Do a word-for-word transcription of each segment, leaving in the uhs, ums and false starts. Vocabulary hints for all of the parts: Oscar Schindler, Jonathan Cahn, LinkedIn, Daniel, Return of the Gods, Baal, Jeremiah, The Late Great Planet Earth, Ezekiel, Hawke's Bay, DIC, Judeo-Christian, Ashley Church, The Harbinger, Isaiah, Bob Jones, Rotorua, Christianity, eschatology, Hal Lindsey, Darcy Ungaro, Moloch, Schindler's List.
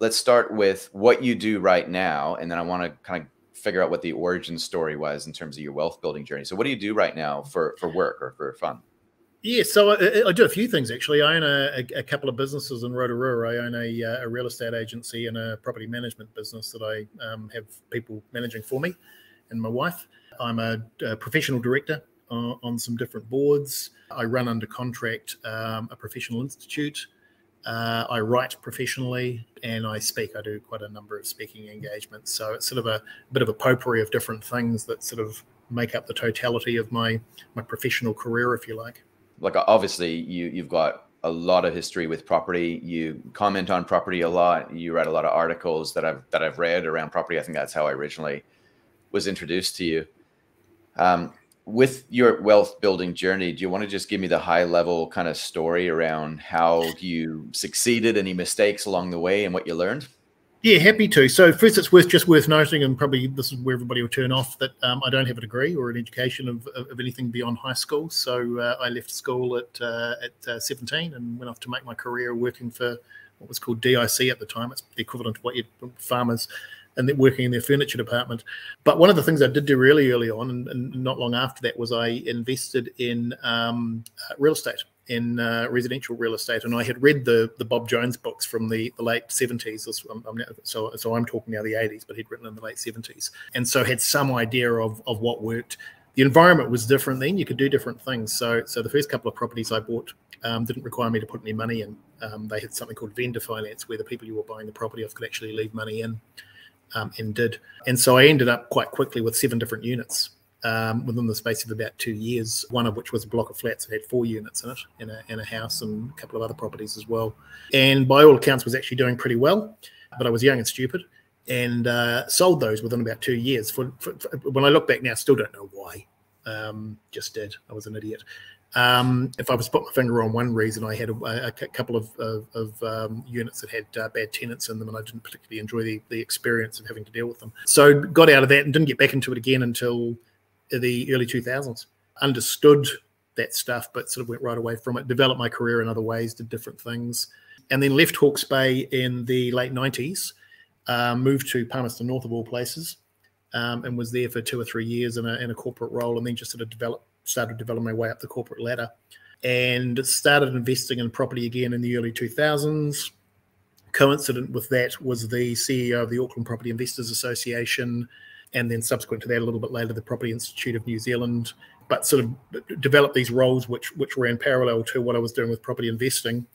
let's start with what you do right now, and then I want to kind of figure out what the origin story was in terms of your wealth building journey. So what do you do right now for, for work or for fun? Yeah, so I, I do a few things, actually. I own a, a couple of businesses in Rotorua. I own a, a real estate agency and a property management business that I um, have people managing for me and my wife. I'm a, a professional director uh, on some different boards. I run under contract um, a professional institute. Uh, I write professionally and I speak. I do quite a number of speaking engagements. So it's sort of a bit of a potpourri of different things that sort of make up the totality of my, my professional career, if you like. Like, obviously, you, you've got a lot of history with property. You comment on property a lot. You write a lot of articles that I've, that I've read around property. I think that's how I originally was introduced to you. Um, with your wealth building journey, do you want to just give me the high level kind of story around how you succeeded, any mistakes along the way, and what you learned? Yeah, happy to. So first, it's worth just worth noting, and probably this is where everybody will turn off, that um, I don't have a degree or an education of, of, of anything beyond high school. So uh, I left school at uh, at uh, seventeen and went off to make my career working for what was called D I C at the time. It's the equivalent to what you farmers. And then working in their furniture department. But one of the things I did do really early on, and, and not long after that, was I invested in um, real estate, in uh, residential real estate. And I had read the the Bob Jones books from the, the late seventies. I'm, I'm now, so, so I'm talking now the eighties, but he'd written in the late seventies. And so had some idea of, of what worked. The environment was different then. You could do different things. So, so the first couple of properties I bought um, didn't require me to put any money in. Um, they had something called vendor finance, where the people you were buying the property off could actually leave money in. Um, and did. And so I ended up quite quickly with seven different units um, within the space of about two years, one of which was a block of flats that had four units in it, and a, and a house and a couple of other properties as well. And by all accounts was actually doing pretty well, but I was young and stupid, and uh, sold those within about two years. For, for, for, when I look back now, I still don't know why. Um, just did. I was an idiot. Um, if I was to put my finger on one reason, I had a, a couple of, of, of um, units that had uh, bad tenants in them, and I didn't particularly enjoy the, the experience of having to deal with them. So got out of that and didn't get back into it again until the early two thousands. Understood that stuff, but sort of went right away from it, developed my career in other ways, did different things, and then left Hawke's Bay in the late nineties, uh, moved to Palmerston North of all places, um, and was there for two or three years in a, in a corporate role, and then just sort of developed started developing my way up the corporate ladder and started investing in property again in the early two thousands. Coincident with that was the C E O of the Auckland Property Investors Association, and then subsequent to that, a little bit later, the Property Institute of New Zealand, but sort of developed these roles which, which were in parallel to what I was doing with property investing,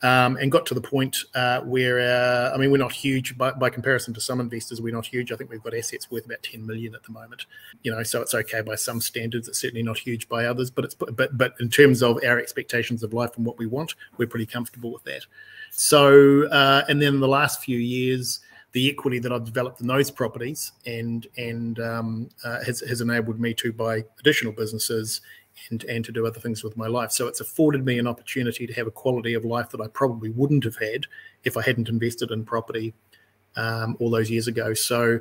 um, and got to the point uh, where, uh, I mean, we're not huge, but by comparison to some investors, we're not huge. I think we've got assets worth about ten million at the moment, you know, so it's okay by some standards. It's certainly not huge by others, but, it's, but, but in terms of our expectations of life and what we want, we're pretty comfortable with that. So, uh, and then the last few years, the equity that I've developed in those properties and and um, uh, has, has enabled me to buy additional businesses and, and to do other things with my life. So it's afforded me an opportunity to have a quality of life that I probably wouldn't have had if I hadn't invested in property um, all those years ago. So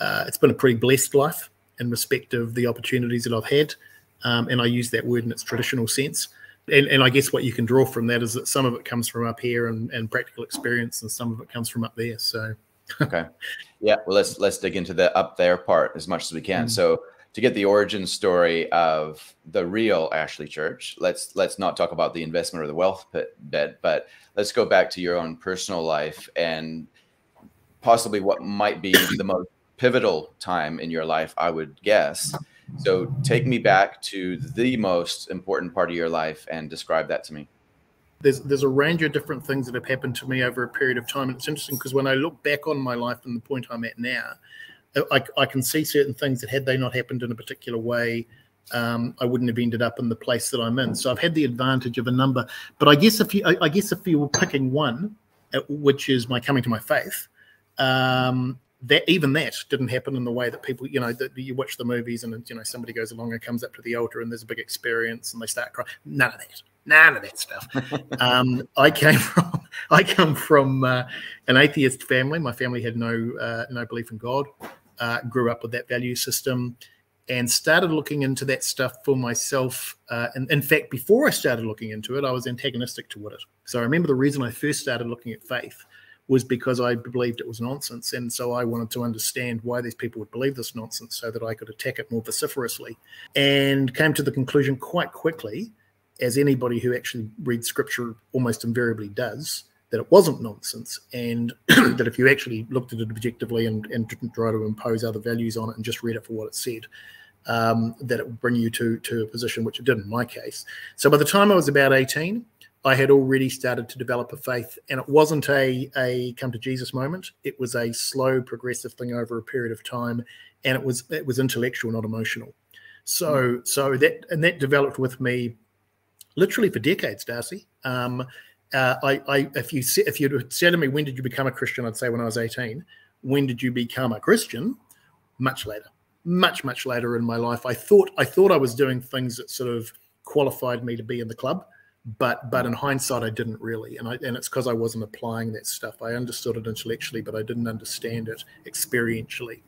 uh, it's been a pretty blessed life in respect of the opportunities that I've had. Um, and I use that word in its traditional sense. And, and I guess what you can draw from that is that some of it comes from up here and, and practical experience, and some of it comes from up there. So... Okay. Yeah. Well, let's, let's dig into the up there part as much as we can. Mm. So to get the origin story of the real Ashley Church, let's, let's not talk about the investment or the wealth bit, but let's go back to your own personal life and possibly what might be the most pivotal time in your life, I would guess. So take me back to the most important part of your life and describe that to me. There's, there's a range of different things that have happened to me over a period of time. And it's interesting because when I look back on my life and the point I'm at now, I, I can see certain things that had they not happened in a particular way, um, I wouldn't have ended up in the place that I'm in. So I've had the advantage of a number. But I guess if you, I, I guess if you were picking one, which is my coming to my faith, um, that even that didn't happen in the way that people, you know, that you watch the movies and, you know, somebody goes along and comes up to the altar and there's a big experience and they start crying. None of that. None of that stuff. Um, I came from I come from uh, an atheist family. My family had no uh, no belief in God. Uh, grew up with that value system, and started looking into that stuff for myself. Uh, and in fact, before I started looking into it, I was antagonistic toward it. So I remember the reason I first started looking at faith was because I believed it was nonsense. And so I wanted to understand why these people would believe this nonsense so that I could attack it more vociferously, and came to the conclusion quite quickly, as anybody who actually reads scripture almost invariably does, that it wasn't nonsense, and that if you actually looked at it objectively and, and didn't try to impose other values on it and just read it for what it said, um, that it would bring you to, to a position, which it did in my case. So by the time I was about eighteen, I had already started to develop a faith, and it wasn't a, a come to Jesus moment. It was a slow, progressive thing over a period of time, and it was it was intellectual, not emotional. So, mm-hmm. so that and that developed with me literally for decades, Darcy. Um, uh, I, I, if you if you'd said to me, when did you become a Christian? I'd say when I was eighteen. When did you become a Christian? Much later, much much later in my life. I thought I thought I was doing things that sort of qualified me to be in the club. But but in hindsight, I didn't really, and I and it's because I wasn't applying that stuff. I understood it intellectually, but I didn't understand it experientially,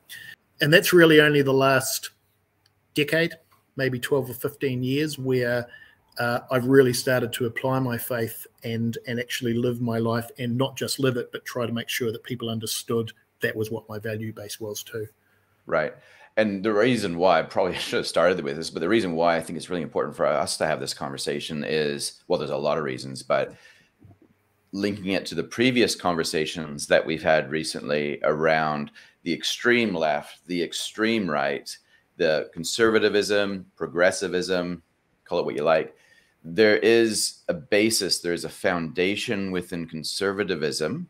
and that's really only the last decade, maybe twelve or fifteen years, where uh, I've really started to apply my faith and and actually live my life, and not just live it, but try to make sure that people understood that was what my value base was too. Right. And the reason why, I probably should have started with this, but the reason why I think it's really important for us to have this conversation is, well, there's a lot of reasons, but linking it to the previous conversations that we've had recently around the extreme left, the extreme right, the conservatism, progressivism, call it what you like. There is a basis, there is a foundation within conservatism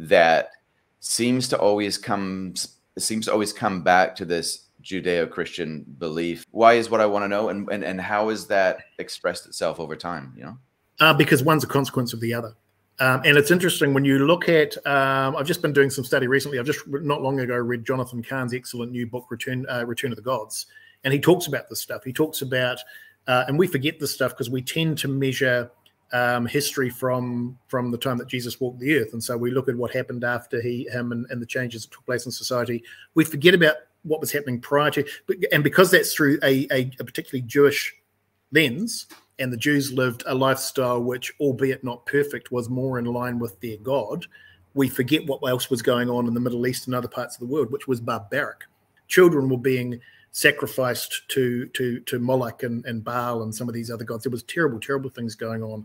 that seems to always come It seems to always come back to this Judeo-Christian belief. Why is what I want to know, and, and and how has that expressed itself over time? You know, uh, because one's a consequence of the other, um, and it's interesting when you look at. Um, I've just been doing some study recently. I've just not long ago read Jonathan Cahn's excellent new book, Return uh, Return of the Gods, and he talks about this stuff. He talks about, uh, and we forget this stuff because we tend to measure um, history from from the time that Jesus walked the earth. And so we look at what happened after he, him and, and the changes that took place in society. We forget about what was happening prior to, and because that's through a, a, a particularly Jewish lens, and the Jews lived a lifestyle which, albeit not perfect, was more in line with their God, we forget what else was going on in the Middle East and other parts of the world, which was barbaric. Children were being sacrificed to to to Moloch and, and Baal and some of these other gods. There was terrible, terrible things going on.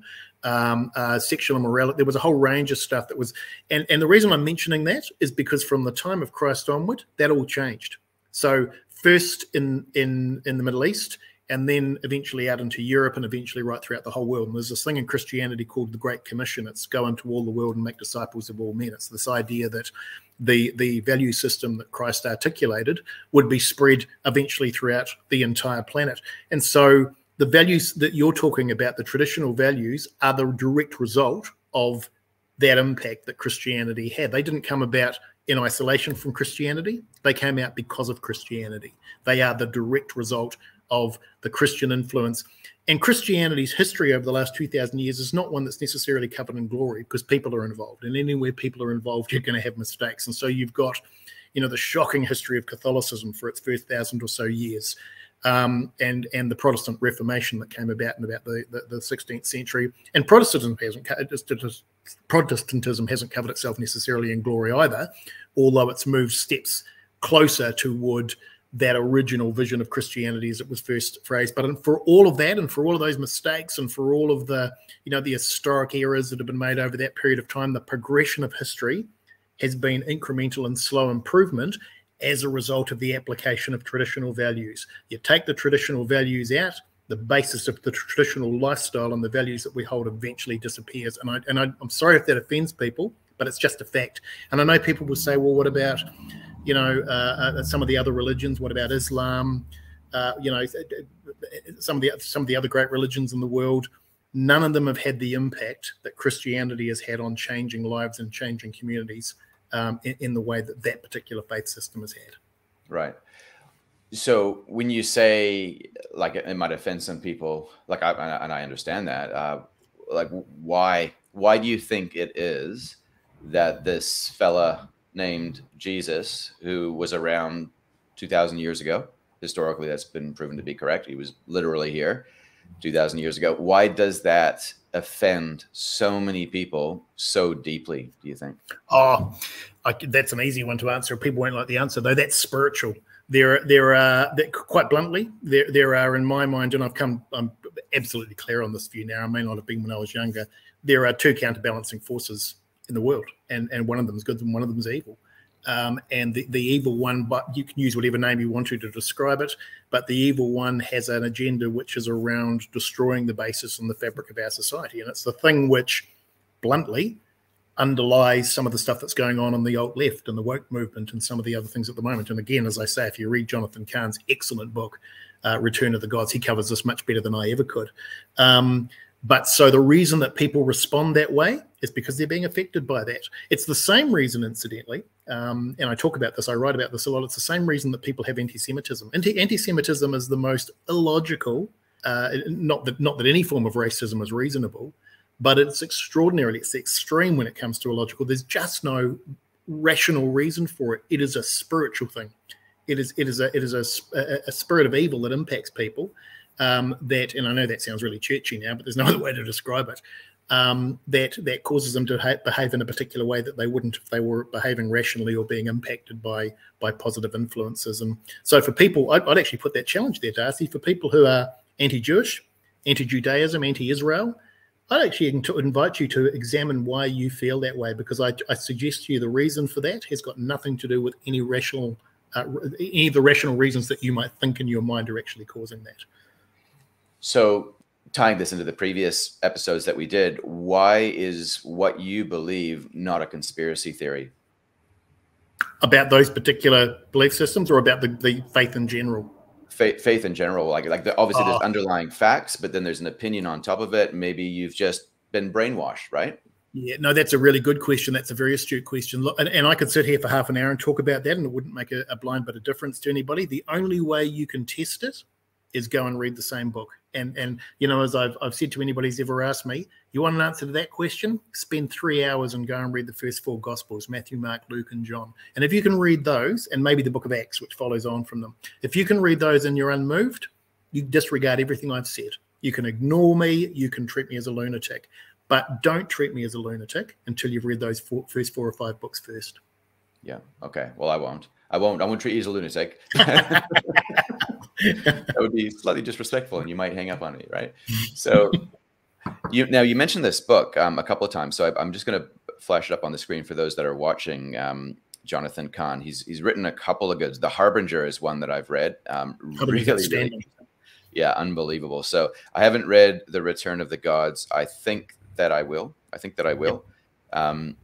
Um, uh, sexual immorality. There was a whole range of stuff that was. And and the reason I'm mentioning that is because from the time of Christ onward, that all changed. So first in in in the Middle East, and then eventually out into Europe, and eventually right throughout the whole world. And there's this thing in Christianity called the Great Commission. It's go into all the world and make disciples of all men. It's this idea that the, the value system that Christ articulated would be spread eventually throughout the entire planet. And so the values that you're talking about, the traditional values, are the direct result of that impact that Christianity had. They didn't come about in isolation from Christianity. They came out because of Christianity. They are the direct result of the Christian influence. And Christianity's history over the last two thousand years is not one that's necessarily covered in glory, because people are involved, and anywhere people are involved, you're going to have mistakes. And so you've got, you know, the shocking history of Catholicism for its first thousand or so years, um, and and the Protestant Reformation that came about in about the, the, the sixteenth century. And Protestantism hasn't Protestantism hasn't covered itself necessarily in glory either, although it's moved steps closer toward that original vision of Christianity as it was first phrased. But for all of that, and for all of those mistakes, and for all of the, you know, the historic errors that have been made over that period of time, the progression of history has been incremental and slow improvement as a result of the application of traditional values. You take the traditional values out, the basis of the traditional lifestyle and the values that we hold eventually disappears. And, I, and I, I'm sorry if that offends people, but it's just a fact. And I know people will say, well, what about, you know, uh, uh, some of the other religions? What about Islam? Uh, you know, some of the some of the other great religions in the world. None of them have had the impact that Christianity has had on changing lives and changing communities um, in, in the way that that particular faith system has had. Right. So when you say, like, it might offend some people, like, I, and I understand that. Uh, like, why why do you think it is that this fella named Jesus, who was around two thousand years ago, historically that's been proven to be correct, he was literally here two thousand years ago, why does that offend so many people so deeply, do you think? Oh, I, that's an easy one to answer. People won't like the answer, though. That's spiritual. There, there are, quite bluntly, there, there are, in my mind, and I've come, I'm absolutely clear on this view now, I may not have been when I was younger, there are two counterbalancing forces in the world, and, and one of them is good and one of them is evil. Um, and the, the evil one, but you can use whatever name you want to to describe it, but the evil one has an agenda which is around destroying the basis and the fabric of our society. And it's the thing which, bluntly, underlies some of the stuff that's going on on the alt left and the woke movement and some of the other things at the moment. And again, as I say, if you read Jonathan Cahn's excellent book, uh, Return of the Gods, he covers this much better than I ever could. Um, but so the reason that people respond that way is because they're being affected by that. It's the same reason, incidentally, um, and I talk about this, I write about this a lot, it's the same reason that people have anti-Semitism. Anti- anti-Semitism is the most illogical, uh, not that, not that any form of racism is reasonable, but it's extraordinarily, it's extreme when it comes to illogical. There's just no rational reason for it. It is a spiritual thing. It is it is a it is a, a spirit of evil that impacts people. Um, that, and I know that sounds really churchy now, but there's no other way to describe it. Um, that that causes them to behave in a particular way that they wouldn't if they were behaving rationally or being impacted by by positive influences. And so, for people, I'd, I'd actually put that challenge there, Darcy. For people who are anti-Jewish, anti-Judaism, anti-Israel, I'd actually invite you to examine why you feel that way, because I, I suggest to you the reason for that has got nothing to do with any rational, uh, any of the rational reasons that you might think in your mind are actually causing that. So tying this into the previous episodes that we did, why is what you believe not a conspiracy theory? About those particular belief systems or about the, the faith in general? Faith, faith in general, like like the, obviously oh. there's underlying facts, but then there's an opinion on top of it. Maybe you've just been brainwashed, right? Yeah, no, that's a really good question. That's a very astute question. Look, and, and I could sit here for half an hour and talk about that, and it wouldn't make a, a blind bit of difference to anybody. The only way you can test it is go and read the same book. And, and you know, as I've, I've said to anybody who's ever asked me, you want an answer to that question? Spend three hours and go and read the first four Gospels, Matthew, Mark, Luke, and John. And if you can read those, and maybe the book of Acts, which follows on from them, if you can read those and you're unmoved, you disregard everything I've said. You can ignore me, you can treat me as a lunatic, but don't treat me as a lunatic until you've read those four, first four or five books first. Yeah, okay, well, I won't. I won't, I won't treat you as a lunatic. That would be slightly disrespectful and you might hang up on me, right? So you now you mentioned this book um, a couple of times, so I, I'm just going to flash it up on the screen for those that are watching. um, Jonathan Cahn, he's he's written a couple of goods. The Harbinger is one that I've read. Um, really, really, yeah, unbelievable. So I haven't read The Return of the Gods. I think that I will. I think that I will. Um,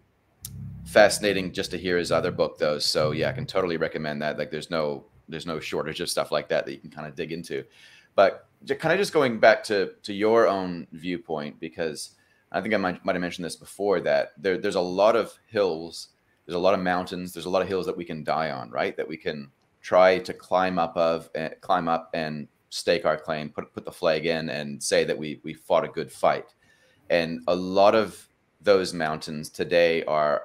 fascinating just to hear his other book though. So yeah, I can totally recommend that. Like there's no There's no shortage of stuff like that that you can kind of dig into. But kind of just going back to, to your own viewpoint, because I think I might, might have mentioned this before, that there, there's a lot of hills, there's a lot of mountains, there's a lot of hills that we can die on, right? That we can try to climb up of, uh, climb up and stake our claim, put, put the flag in and say that we, we fought a good fight. And a lot of those mountains today are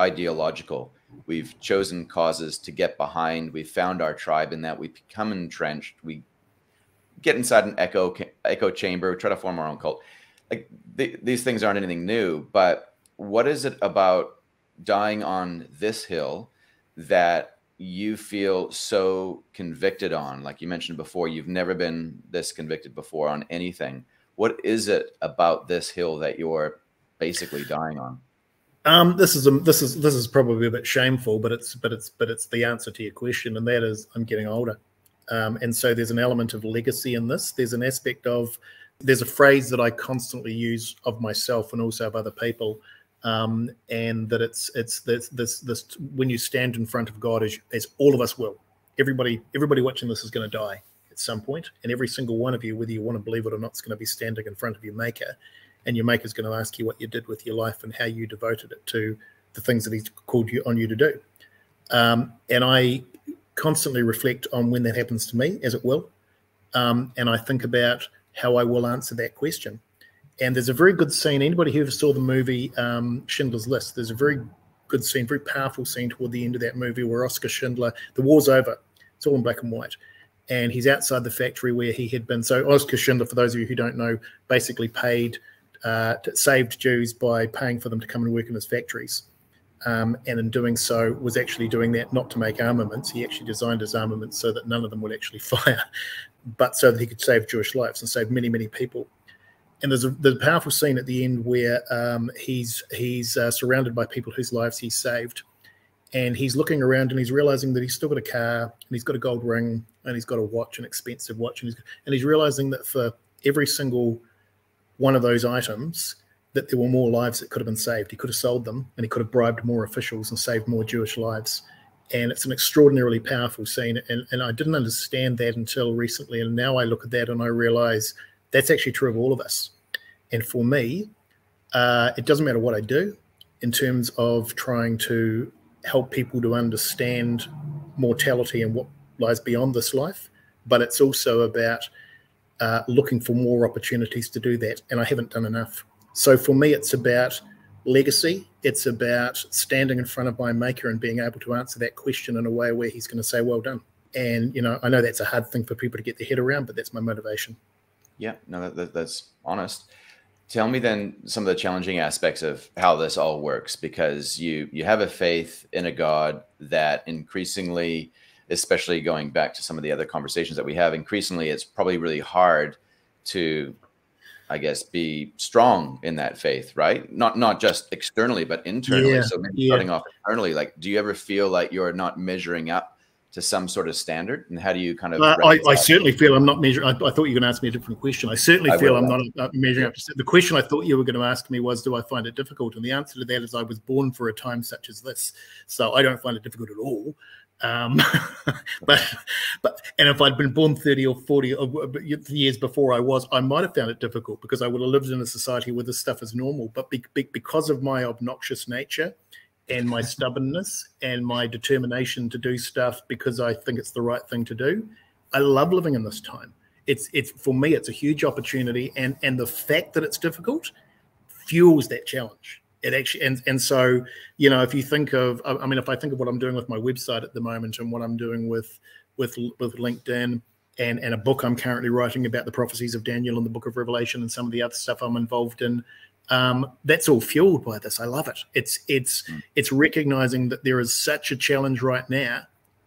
ideological. We've chosen causes to get behind. We've found our tribe in that. We become entrenched. We get inside an echo echo chamber. We try to form our own cult. Like th these things aren't anything new. But what is it about dying on this hill that you feel so convicted on? Like you mentioned before, you've never been this convicted before on anything. What is it about this hill that you're basically dying on? Um, this is a, this is this is probably a bit shameful, but it's but it's but it's the answer to your question, and that is I'm getting older, um, and so there's an element of legacy in this. There's an aspect of there's a phrase that I constantly use of myself and also of other people, um, and that it's it's this this this when you stand in front of God, as as all of us will, everybody everybody watching this is going to die at some point, and every single one of you, whether you want to believe it or not, is going to be standing in front of your Maker. And your Maker's going to ask you what you did with your life and how you devoted it to the things that he's called you on you to do. Um, and I constantly reflect on when that happens to me, as it will. Um, and I think about how I will answer that question. And there's a very good scene. Anybody who ever saw the movie um, Schindler's List, there's a very good scene, very powerful scene toward the end of that movie where Oscar Schindler, the war's over. It's all in black and white. And he's outside the factory where he had been. So Oscar Schindler, for those of you who don't know, basically paid uh, saved Jews by paying for them to come and work in his factories. Um, and in doing so, was actually doing that not to make armaments. He actually designed his armaments so that none of them would actually fire, but so that he could save Jewish lives and save many, many people. And there's a, there's a powerful scene at the end where um, he's, he's uh, surrounded by people whose lives he saved. And he's looking around and he's realizing that he's still got a car and he's got a gold ring and he's got a watch, an expensive watch. And he's, and he's realizing that for every single one of those items, that there were more lives that could have been saved. He could have sold them and he could have bribed more officials and saved more Jewish lives. And it's an extraordinarily powerful scene. And, and I didn't understand that until recently. And now I look at that and I realize that's actually true of all of us. And for me, uh, it doesn't matter what I do in terms of trying to help people to understand mortality and what lies beyond this life, but it's also about uh, looking for more opportunities to do that, and I haven't done enough. So for me, it's about legacy. It's about standing in front of my maker and being able to answer that question in a way where he's going to say, well done. And, you know, I know that's a hard thing for people to get their head around, but that's my motivation. Yeah, no, that, that, that's honest. Tell me then some of the challenging aspects of how this all works, because you you have a faith in a God that increasingly, especially going back to some of the other conversations that we have, increasingly it's probably really hard to, I guess, be strong in that faith, right? Not not just externally, but internally. Yeah, so maybe yeah. starting off internally, like, do you ever feel like you're not measuring up to some sort of standard, and how do you kind of? Uh, I, I certainly feel I'm not measuring. I, I thought you were going to ask me a different question. I certainly I feel I'm not, not measuring yeah. up to. The question I thought you were going to ask me was, do I find it difficult? And the answer to that is, I was born for a time such as this, so I don't find it difficult at all. Um, but but and if I'd been born thirty or forty years before I was, I might have found it difficult because I would have lived in a society where this stuff is normal. But be, be, because of my obnoxious nature and my stubbornness and my determination to do stuff because I think it's the right thing to do, I love living in this time. It's, it's for me, it's a huge opportunity. And, and the fact that it's difficult fuels that challenge. It actually, and, and so, you know, if you think of, I mean, if I think of what I'm doing with my website at the moment and what I'm doing with, with, with LinkedIn and, and a book I'm currently writing about the prophecies of Daniel and the book of Revelation and some of the other stuff I'm involved in, Um, that's all fueled by this. I love it. It's it's it's recognizing that there is such a challenge right now,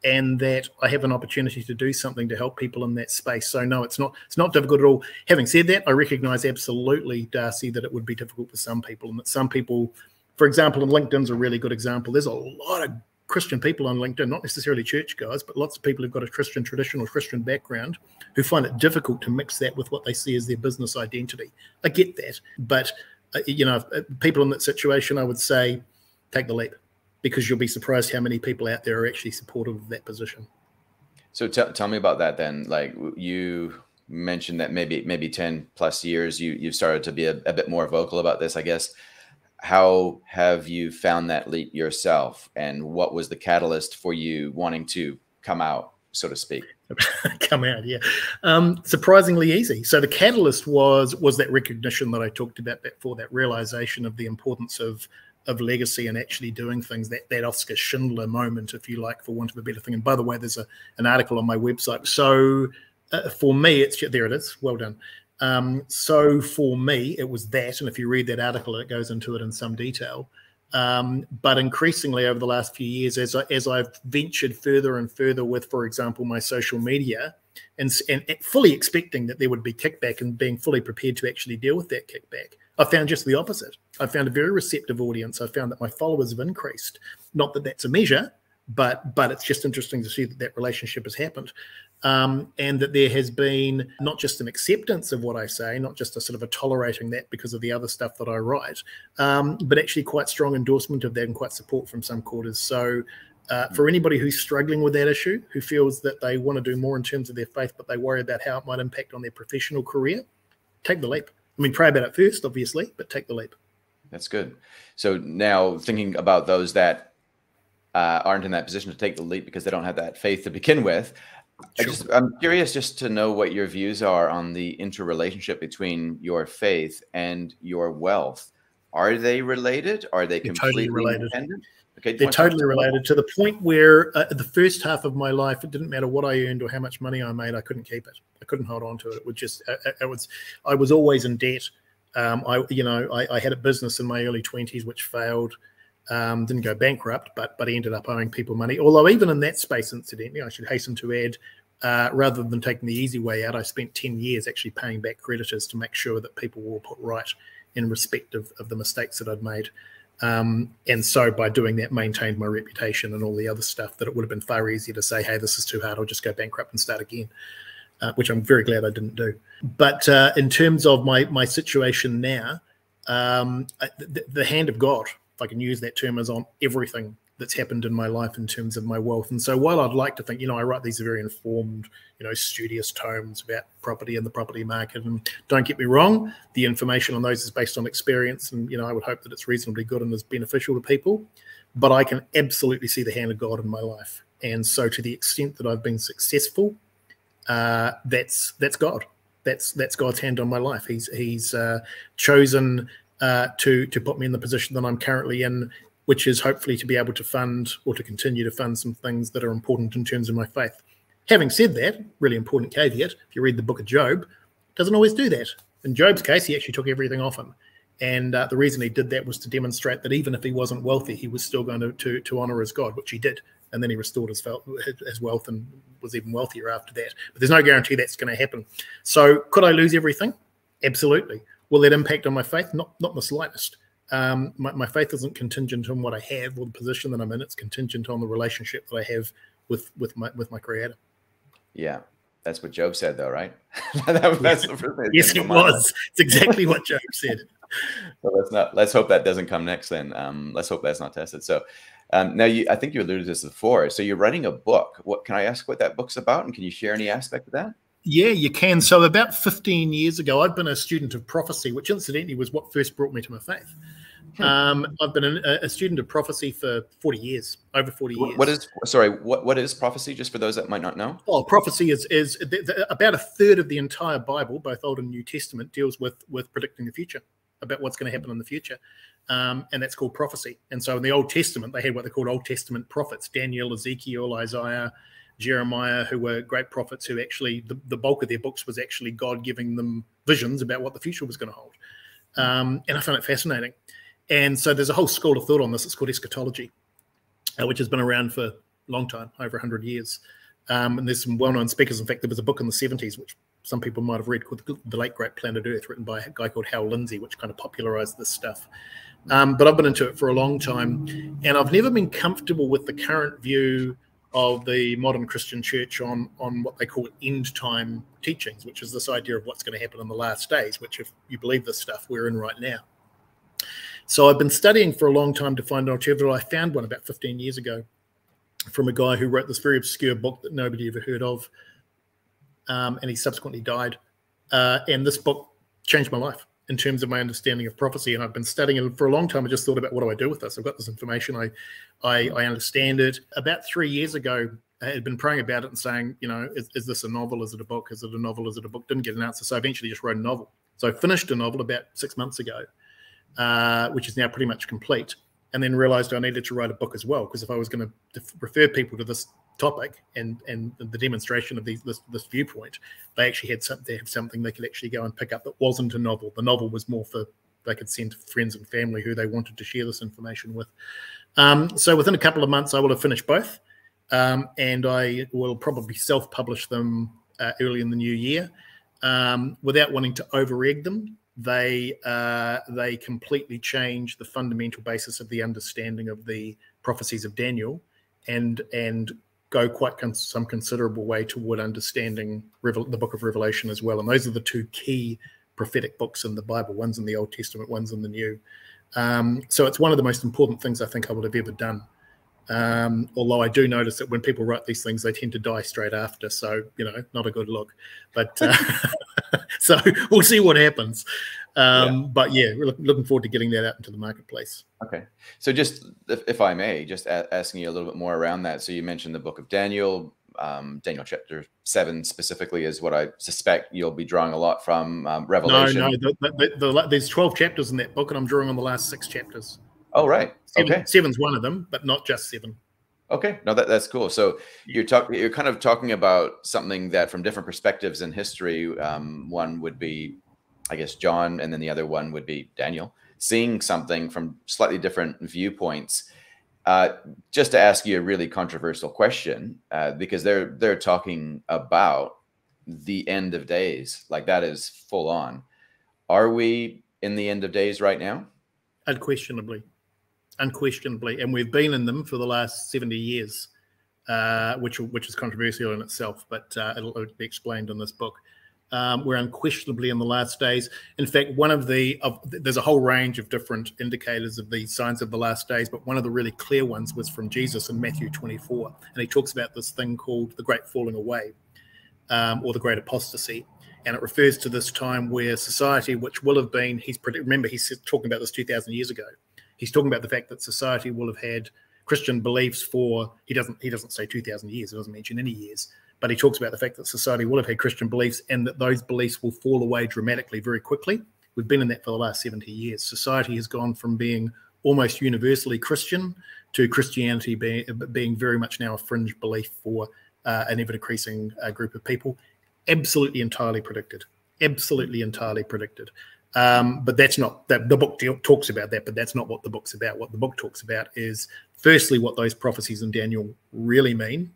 and that I have an opportunity to do something to help people in that space. So no, it's not it's not difficult at all. Having said that, I recognize absolutely, Darcy, that it would be difficult for some people, and that some people, for example, and LinkedIn's a really good example. There's a lot of Christian people on LinkedIn, not necessarily church guys, but lots of people who've got a Christian traditional Christian background who find it difficult to mix that with what they see as their business identity. I get that, but you know, people in that situation, I would say, take the leap, because you'll be surprised how many people out there are actually supportive of that position. So tell me about that then. Like, you mentioned that maybe maybe ten plus years, you, you've started to be a, a bit more vocal about this, I guess. How have you found that leap yourself? And what was the catalyst for you wanting to come out, so to speak? Come out, yeah. Um, surprisingly easy. So the catalyst was was that recognition that I talked about before, that realization of the importance of of legacy and actually doing things, that that Oscar Schindler moment, if you like, for want of a better thing. And by the way, there's a an article on my website. So uh, for me, it's there. It is well done. Um, so for me, it was that. And if you read that article, it goes into it in some detail. Um, but increasingly over the last few years, as, I, as I've ventured further and further with, for example, my social media, and, and fully expecting that there would be kickback and being fully prepared to actually deal with that kickback, I found just the opposite. I found a very receptive audience. I found that my followers have increased. Not that that's a measure, but, but it's just interesting to see that that relationship has happened. Um, and that there has been not just an acceptance of what I say, not just a sort of a tolerating that because of the other stuff that I write, um, but actually quite strong endorsement of that and quite support from some quarters. So uh, for anybody who's struggling with that issue, who feels that they want to do more in terms of their faith, but they worry about how it might impact on their professional career, take the leap. I mean, pray about it first, obviously, but take the leap. That's good. So now thinking about those that uh, aren't in that position to take the leap because they don't have that faith to begin with, I just, I'm curious just to know what your views are on the interrelationship between your faith and your wealth. Are they related? Are they They're completely totally related? Okay, They're totally related to the point where uh, the first half of my life, it didn't matter what I earned or how much money I made, I couldn't keep it. I couldn't hold on to it. It would just, I, I was, I was always in debt. Um, I, you know, I, I had a business in my early twenties which failed, um, didn't go bankrupt, but but ended up owing people money. Although even in that space, incidentally, I should hasten to add, uh, rather than taking the easy way out, I spent ten years actually paying back creditors to make sure that people were put right in respect of, of the mistakes that I'd made. Um, and so by doing that, maintained my reputation and all the other stuff that it would have been far easier to say, hey, this is too hard, I'll just go bankrupt and start again, uh, which I'm very glad I didn't do. But uh, in terms of my, my situation now, um, the, the hand of God, if I can use that term, is on everything that's happened in my life in terms of my wealth. And so while I'd like to think, you know, I write these very informed, you know, studious tomes about property and the property market, and don't get me wrong, the information on those is based on experience, and, you know, I would hope that it's reasonably good and is beneficial to people, but I can absolutely see the hand of God in my life. And so to the extent that I've been successful, uh, that's that's God. That's that's God's hand on my life. He's, he's uh, chosen uh, to, to put me in the position that I'm currently in, which is hopefully to be able to fund or to continue to fund some things that are important in terms of my faith. Having said that, really important caveat, if you read the book of Job, it doesn't always do that. In Job's case, he actually took everything off him. And uh, the reason he did that was to demonstrate that even if he wasn't wealthy, he was still going to, to, to honor his God, which he did. And then he restored his, his wealth and was even wealthier after that. But there's no guarantee that's going to happen. So could I lose everything? Absolutely. Will that impact on my faith? Not, not in the slightest. Um, my, my faith isn't contingent on what I have or the position that I'm in. It's contingent on the relationship that I have with with my with my Creator. Yeah, that's what Job said, though, right? that, that's the first thing yes, it was. It's exactly what Job said. So let's not. Let's hope that doesn't come next. Then um, let's hope that's not tested. So um, now, you, I think you alluded to this before. So you're writing a book. What can I ask? What that book's about, and can you share any aspect of that? Yeah, you can. So about fifteen years ago, I'd been a student of prophecy, which incidentally was what first brought me to my faith. Hmm. Um, I've been a, a student of prophecy for forty years, over forty years. What is, sorry, what, what is prophecy, just for those that might not know? Oh, prophecy is, is th th about a third of the entire Bible, both Old and New Testament, deals with, with predicting the future, about what's going to happen in the future. Um, and that's called prophecy. And so in the Old Testament, they had what they called Old Testament prophets, Daniel, Ezekiel, Isaiah, Jeremiah, who were great prophets who actually, the, the bulk of their books was actually God giving them visions about what the future was going to hold. Um, and I found it fascinating. And so there's a whole school of thought on this. It's called eschatology, uh, which has been around for a long time, over one hundred years. Um, and there's some well-known speakers. In fact, there was a book in the seventies, which some people might have read, called The Late Great Planet Earth, written by a guy called Hal Lindsey, which kind of popularized this stuff. Um, but I've been into it for a long time. And I've never been comfortable with the current view of the modern Christian church on, on what they call end time teachings, which is this idea of what's going to happen in the last days, which if you believe this stuff, we're in right now. So I've been studying for a long time to find an alternative. I found one about fifteen years ago from a guy who wrote this very obscure book that nobody ever heard of, um, and he subsequently died. Uh, and this book changed my life in terms of my understanding of prophecy, and I've been studying it for a long time. I just thought about, what do I do with this? I've got this information, I, I, I understand it. About three years ago, I had been praying about it and saying, you know, is, is this a novel? Is it a book? Is it a novel? Is it a book? Didn't get an answer, so I eventually just wrote a novel. So I finished a novel about six months ago, uh, which is now pretty much complete, and then realized I needed to write a book as well, because if I was going to refer people to this topic and and the demonstration of these, this this viewpoint, they actually had some, they have something they could actually go and pick up that wasn't a novel. The novel was more for they could send to friends and family who they wanted to share this information with. Um, so within a couple of months, I will have finished both, um, and I will probably self-publish them uh, early in the new year. Um, without wanting to over-egg them, they uh, they completely change the fundamental basis of the understanding of the prophecies of Daniel, and and go quite con some considerable way toward understanding Revel the book of Revelation as well. And those are the two key prophetic books in the Bible. One's in the Old Testament, one's in the New. Um, so it's one of the most important things I think I would have ever done. Um, although I do notice that when people write these things, they tend to die straight after. So, you know, not a good look. But uh, so we'll see what happens. Um, yeah. But yeah, we're looking forward to getting that out into the marketplace. Okay. So just, if, if I may, just a asking you a little bit more around that. So you mentioned the book of Daniel, um, Daniel chapter seven specifically is what I suspect you'll be drawing a lot from. um, Revelation. No, no, the, the, the, the, there's twelve chapters in that book, and I'm drawing on the last six chapters. Oh, right. Seven, okay. Seven's one of them, but not just seven. Okay. No, that, that's cool. So you're talking, you're kind of talking about something that from different perspectives in history, um, one would be I guess John, and then the other one would be Daniel, seeing something from slightly different viewpoints. Uh, just to ask you a really controversial question, uh, because they're they're talking about the end of days, like that is full on. Are we in the end of days right now? Unquestionably, unquestionably, and we've been in them for the last seventy years, uh, which which is controversial in itself, but uh, it'll, it'll be explained in this book. Um, we're unquestionably in the last days. In fact, one of the of, there's a whole range of different indicators of the signs of the last days, but one of the really clear ones was from Jesus in Matthew twenty-four, and he talks about this thing called the great falling away, um, or the great apostasy, and it refers to this time where society, which will have been, he's remember he's talking about this two thousand years ago. He's talking about the fact that society will have had Christian beliefs for, he doesn't he doesn't say two thousand years, he doesn't mention any years. But he talks about the fact that society will have had Christian beliefs and that those beliefs will fall away dramatically very quickly. We've been in that for the last seventy years. Society has gone from being almost universally Christian to Christianity being, being very much now a fringe belief for uh, an ever-decreasing uh, group of people. Absolutely entirely predicted. Absolutely entirely predicted. Um, but that's not, that the book talks about that, but that's not what the book's about. What the book talks about is firstly what those prophecies in Daniel really mean,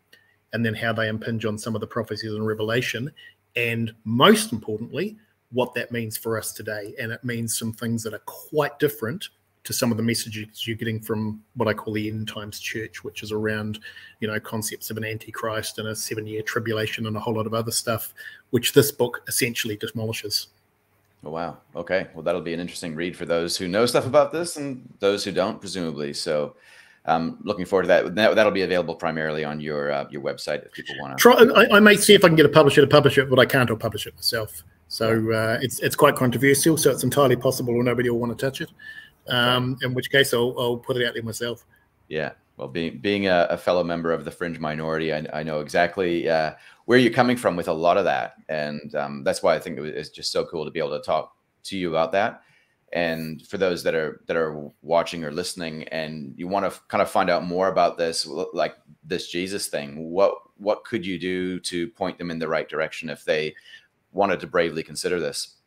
and then how they impinge on some of the prophecies in Revelation, and most importantly, what that means for us today. And it means some things that are quite different to some of the messages you're getting from what I call the end times church, which is around, you know, concepts of an antichrist and a seven-year tribulation and a whole lot of other stuff, which this book essentially demolishes. Oh, wow. Okay. Well, that'll be an interesting read for those who know stuff about this and those who don't, presumably. So Um, looking forward to that. that. That'll be available primarily on your uh, your website if people want to. I, I may see if I can get a publisher to publish it, but I can't. I'll publish it myself. So uh, it's it's quite controversial. So it's entirely possible nobody will want to touch it. Um, in which case, I'll, I'll put it out there myself. Yeah. Well, being being a, a fellow member of the fringe minority, I, I know exactly uh, where you're coming from with a lot of that, and um, that's why I think it's just so cool to be able to talk to you about that. And for those that are that are watching or listening, and you want to kind of find out more about this, like this Jesus thing, what what could you do to point them in the right direction if they wanted to bravely consider this?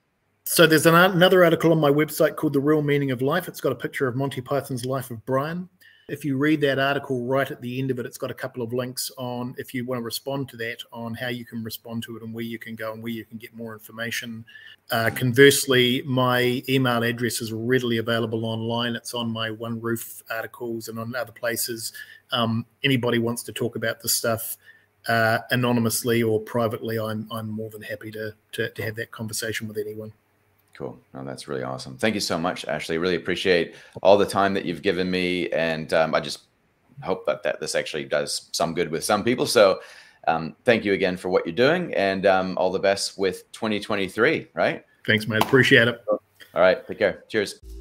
So there's an, another article on my website called The Real Meaning of Life. It's got a picture of Monty Python's Life of Brian. If you read that article, right at the end of it, it's got a couple of links on, if you want to respond to that, on how you can respond to it and where you can go and where you can get more information. Uh, conversely, my email address is readily available online. It's on my One Roof articles and on other places. Um, anybody wants to talk about this stuff uh, anonymously or privately, I'm, I'm more than happy to, to, to have that conversation with anyone. Cool. No, that's really awesome. Thank you so much, Ashley. Really appreciate all the time that you've given me. And um, I just hope that, that this actually does some good with some people. So um, thank you again for what you're doing, and um, all the best with twenty twenty-three, right? Thanks, mate. Appreciate it. All right. Take care. Cheers.